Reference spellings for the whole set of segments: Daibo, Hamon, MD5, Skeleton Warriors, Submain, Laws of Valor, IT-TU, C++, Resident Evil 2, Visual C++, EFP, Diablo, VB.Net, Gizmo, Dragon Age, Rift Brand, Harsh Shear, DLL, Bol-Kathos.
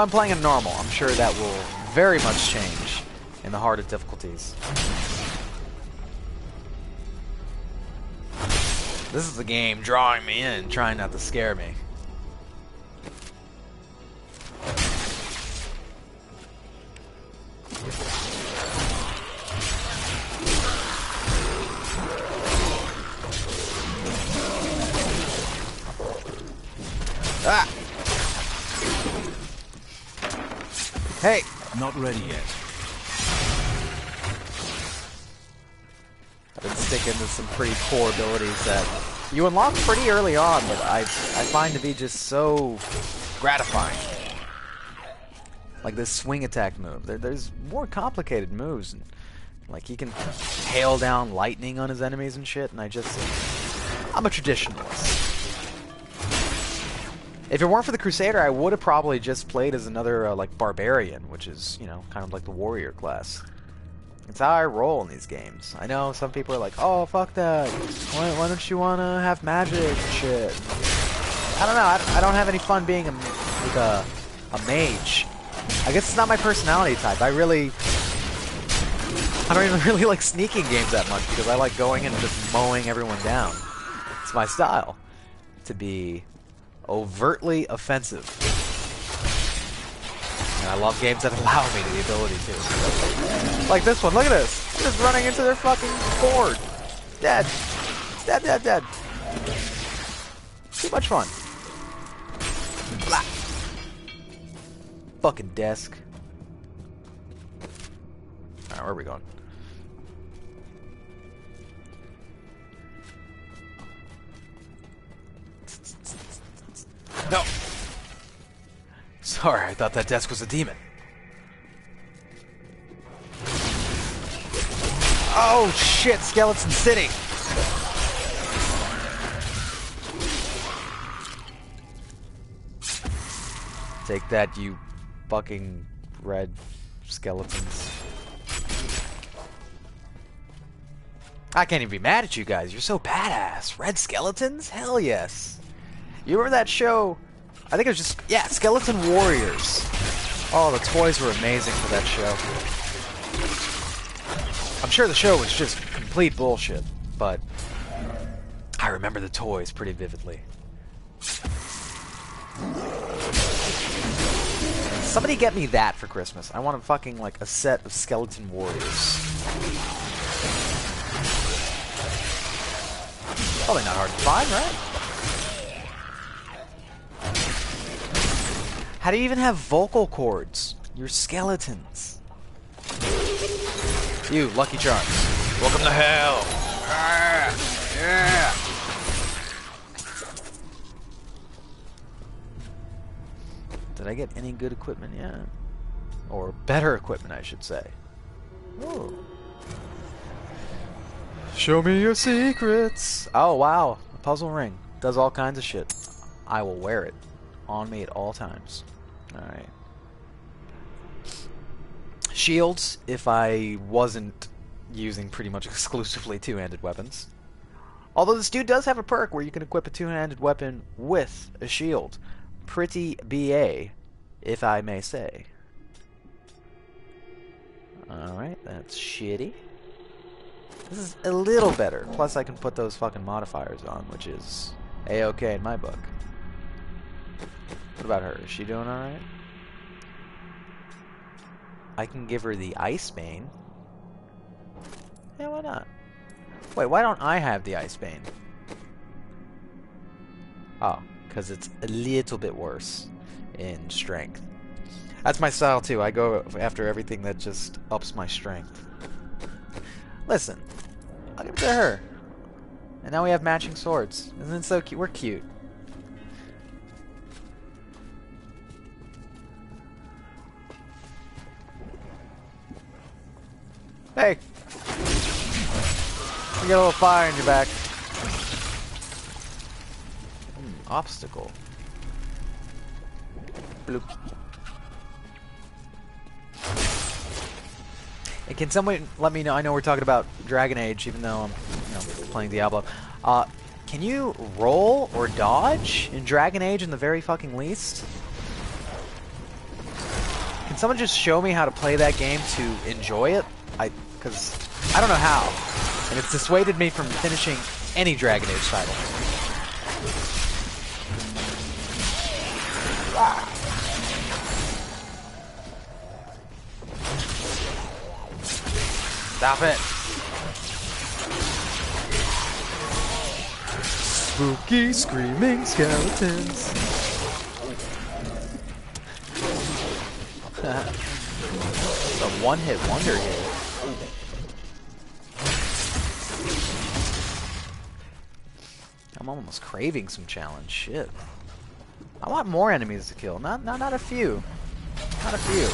I'm playing in normal, I'm sure that will very much change in the harder difficulties. This is the game drawing me in, trying not to scare me. Ah! Hey! Not ready yet. I've been sticking to some pretty poor abilities that you unlock pretty early on, but I find to be just so gratifying. Like this swing attack move. There's more complicated moves. And, like, he can hail down lightning on his enemies and shit, and I'm a traditionalist. If it weren't for the Crusader, I would have probably just played as another, like, Barbarian, which is, you know, kind of like the Warrior class. It's how I roll in these games. I know some people are like, oh, fuck that. Why don't you want to have magic and shit? I don't know. I don't have any fun being a mage. I guess it's not my personality type. I don't even really like sneaking games that much because I like going and just mowing everyone down. It's my style to be overtly offensive. And I love games that allow me the ability to. Like this one, look at this! I'm just running into their fucking board! Dead! Dead, dead, dead! Too much fun. Blah. Fucking desk. Alright, where are we going? No! Sorry, I thought that desk was a demon. Oh shit, Skeleton City! Take that, you fucking red skeletons. I can't even be mad at you guys, you're so badass. Red skeletons? Hell yes. You remember that show? I think it was just, yeah, Skeleton Warriors. Oh, the toys were amazing for that show. I'm sure the show was just complete bullshit, but I remember the toys pretty vividly. Somebody get me that for Christmas. I want a fucking, like, a set of Skeleton Warriors. Probably not hard to find, right? How do you even have vocal cords? You're skeletons. You, Lucky Charms. Welcome to hell. Ah, yeah. Did I get any good equipment yet? Or better equipment, I should say. Ooh. Show me your secrets. Oh, wow. A puzzle ring. Does all kinds of shit. I will wear it on me at all times. Alright. Shields, if I wasn't using pretty much exclusively two-handed weapons. Although this dude does have a perk where you can equip a two-handed weapon with a shield. Pretty BA, if I may say. Alright, that's shitty. This is a little better. Plus I can put those fucking modifiers on, which is A-okay in my book. What about her? Is she doing alright? I can give her the Ice Bane. Yeah, why not? Wait, why don't I have the Ice Bane? Oh, because it's a little bit worse in strength. That's my style too. I go after everything that just ups my strength. Listen, I'll give it to her. And now we have matching swords. Isn't it so cute? We're cute. Hey! You got a little fire in your back. Obstacle. Bloop. Hey, can someone let me know? I know we're talking about Dragon Age, even though I'm playing Diablo. Can you roll or dodge in Dragon Age in the very fucking least? someone just show me how to play that game to enjoy it? Because I don't know how, and it's dissuaded me from finishing any Dragon Age title. Stop it. Spooky screaming skeletons. The one-hit wonder here. I'm almost craving some challenge. Shit. I want more enemies to kill. Not a few. Not a few.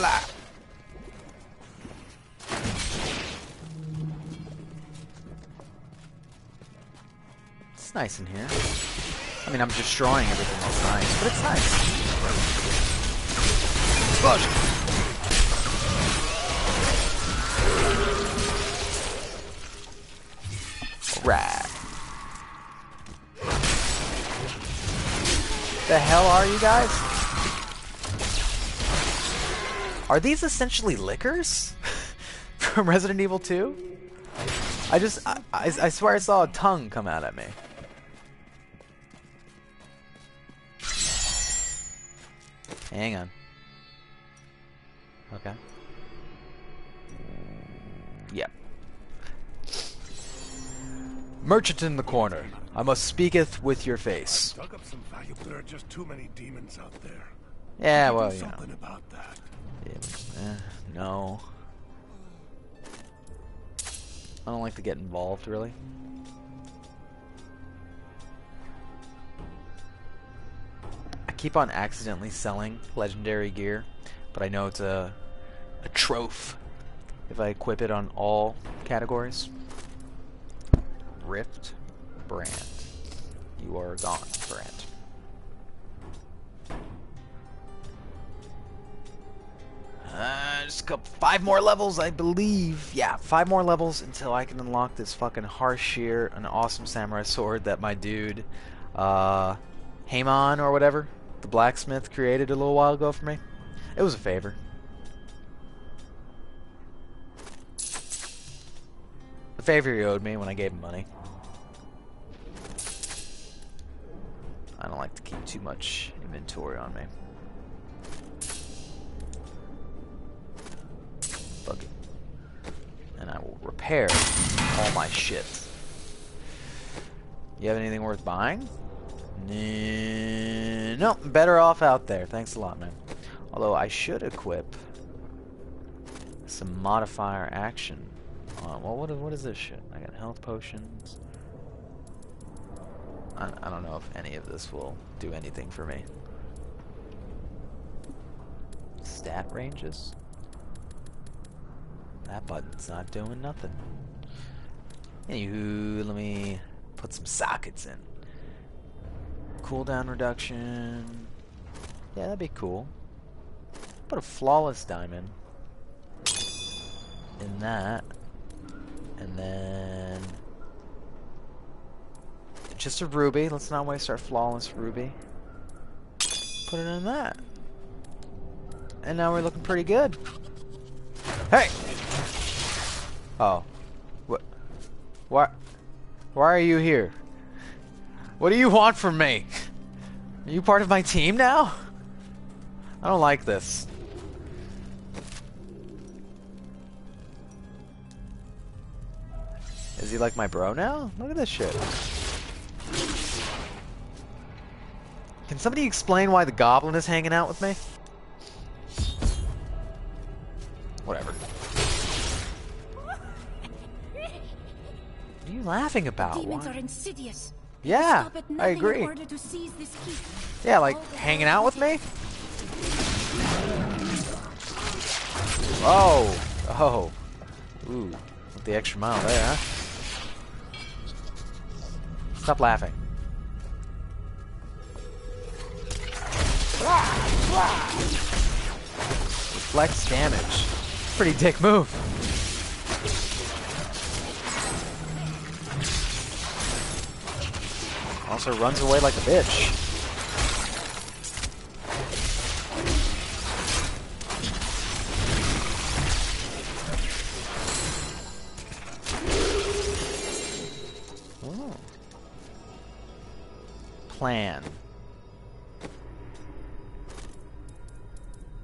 Blah. It's nice in here. I mean, I'm destroying everything that's nice, but it's nice. Explosion. Right. The hell are you guys? Are these essentially liquors from Resident Evil 2? I swear I saw a tongue come out at me. Hang on. Okay. Yep. Merchant in the corner, I must speaketh with your face. Dug up some valuable. There are just too many demons out there. Yeah, well, you know. About that. Yeah, no. I don't like to get involved, really. I keep on accidentally selling legendary gear, but I know it's a trophy if I equip it on all categories. Rift Brand. You are gone, Brand. Just a couple, 5 more levels, I believe. Yeah, 5 more levels until I can unlock this fucking Harsh Shear, an awesome samurai sword that my dude, Hamon or whatever, the blacksmith, created a little while ago for me. It was a favor. The favor he owed me when I gave him money. I don't like to keep too much inventory on me. Fuck it. And I will repair all my shit. You have anything worth buying? No, better off out there. Thanks a lot, man. Although I should equip some modifier action. Well, what is this shit? I got health potions. I don't know if any of this will do anything for me. Stat ranges? That button's not doing nothing. Anywho, let me put some sockets in. Cooldown reduction. Yeah, that'd be cool. Put a flawless diamond in that. And then just a ruby. Let's not waste our flawless ruby. Put it in that. And now we're looking pretty good. Hey! Oh. What? Why are you here? What do you want from me? Are you part of my team now? I don't like this. Is he like my bro now? Look at this shit. Can somebody explain why the goblin is hanging out with me? Whatever. What are you laughing about? Demons are insidious. Yeah, I agree. In order to seize this key. Yeah, like hanging out with me? Oh. Oh. Ooh. With the extra mile there, huh? Stop laughing. Reflects damage. Pretty dick move. Also runs away like a bitch. Oh. Plan.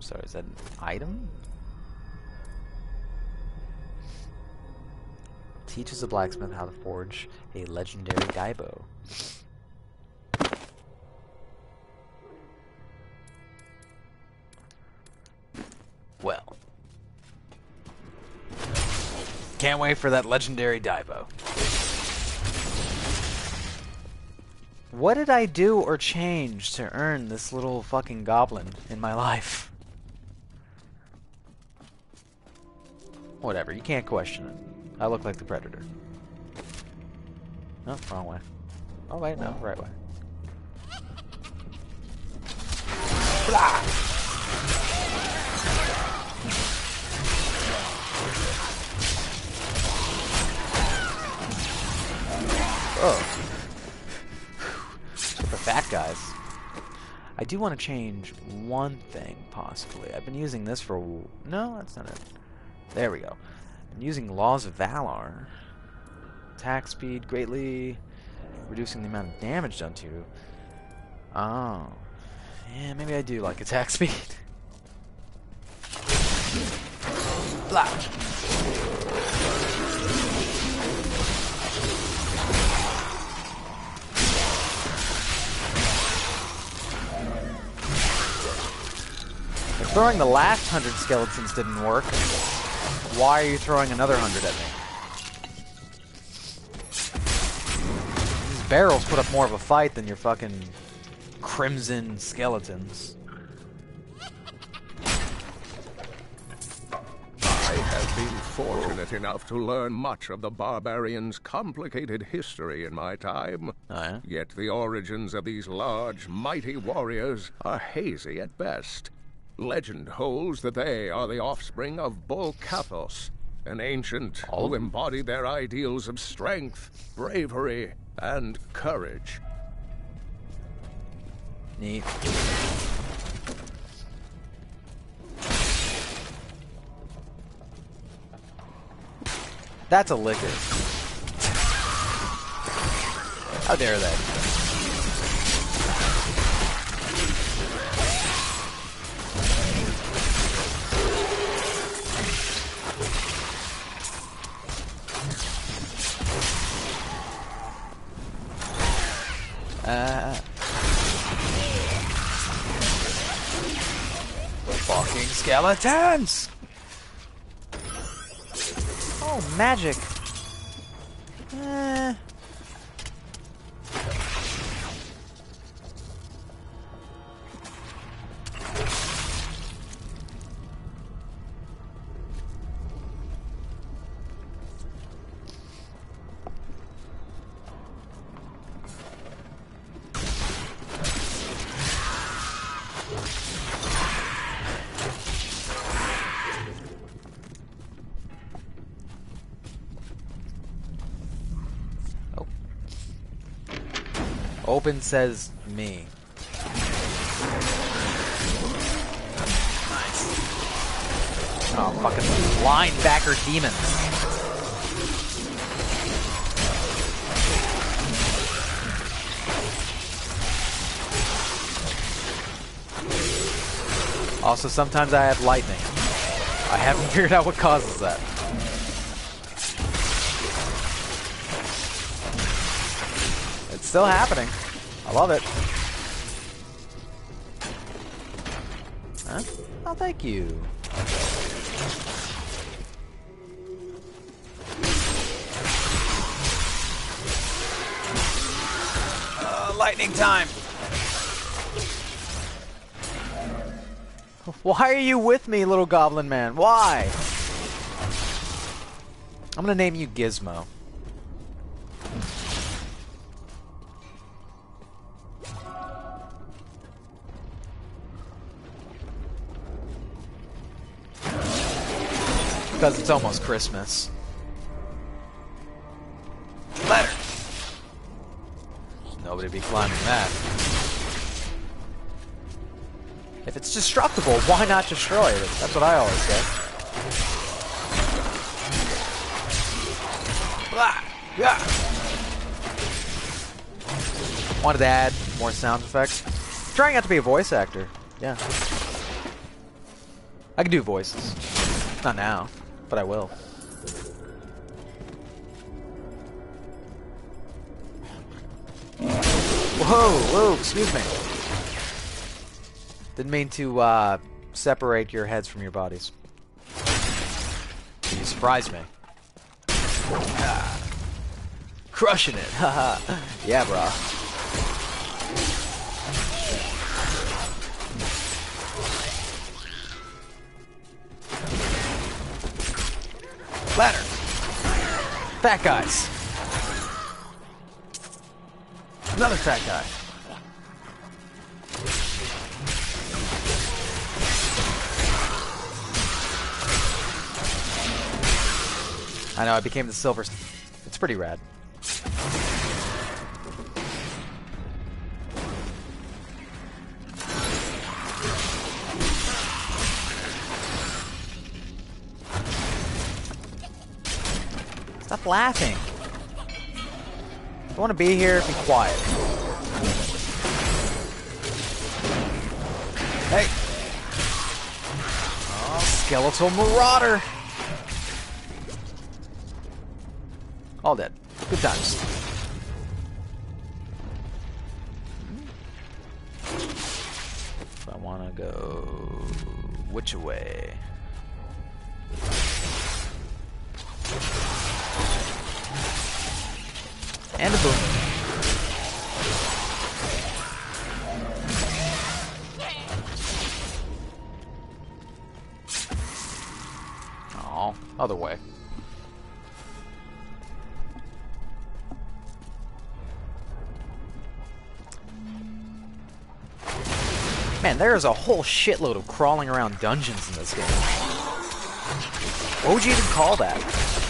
Sorry, is that an item? Teaches a blacksmith how to forge a legendary Daibo. Well. Can't wait for that legendary Daibo. What did I do or change to earn this little fucking goblin in my life? Whatever, you can't question it. I look like the Predator. No, wrong way. Oh wait, no, right way. Blah! Oh. Except for fat guys. I do want to change one thing, possibly. I've been using this for... No, that's not it. There we go. I'm using Laws of Valor. Attack speed greatly reducing the amount of damage done to you. Oh. Yeah, maybe I do like attack speed. Blah. If throwing the last 100 skeletons didn't work, why are you throwing another 100 at me? These barrels put up more of a fight than your fucking crimson skeletons. I have been fortunate enough to learn much of the barbarians' complicated history in my time. Oh, yeah? Yet the origins of these large, mighty warriors are hazy at best. Legend holds that they are the offspring of Bol-Kathos, an ancient who embodied their ideals of strength, bravery, and courage. Neat. That's a liquor. How dare they? Fucking skeletons! Oh, magic! Open says me. Nice. Oh, fucking linebacker demons. Also, sometimes I have lightning. I haven't figured out what causes that. It's still happening. I love it. Huh? Oh, thank you. Lightning time! Why are you with me, little goblin man? Why? I'm gonna name you Gizmo. Because it's almost Christmas. Letter. No Nobody be climbing that. If it's destructible, why not destroy it? That's what I always say. Blah! Yeah. Wanted to add more sound effects. I'm trying not to be a voice actor. Yeah. I can do voices. Not now, but I will. Whoa, excuse me. Didn't mean to separate your heads from your bodies. You surprised me. Ah, crushing it, haha. Yeah, bro. Ladder. Fat guys. Another fat guy. I know, I became the silver. It's pretty rad. Stop laughing. If you want to be here, be quiet. Hey! Oh, skeletal marauder! All dead. Good times. If I want to go... which way? And a boom. Oh, other way. Man, there is a whole shitload of crawling around dungeons in this game. What would you even call that?